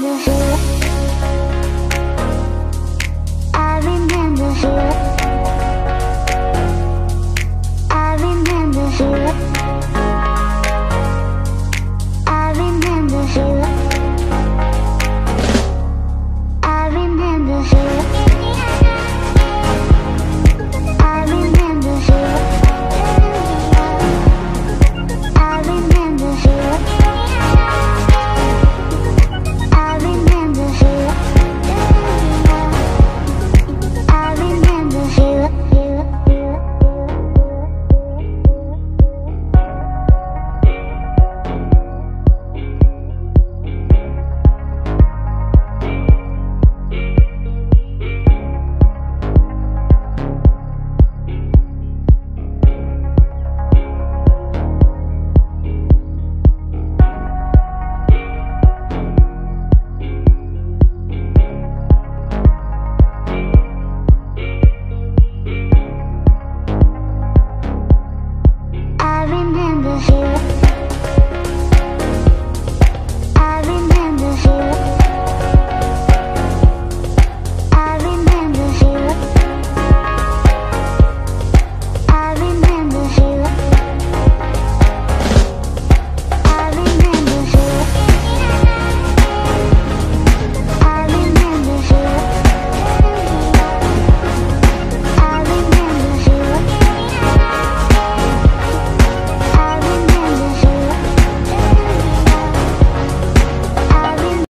your head.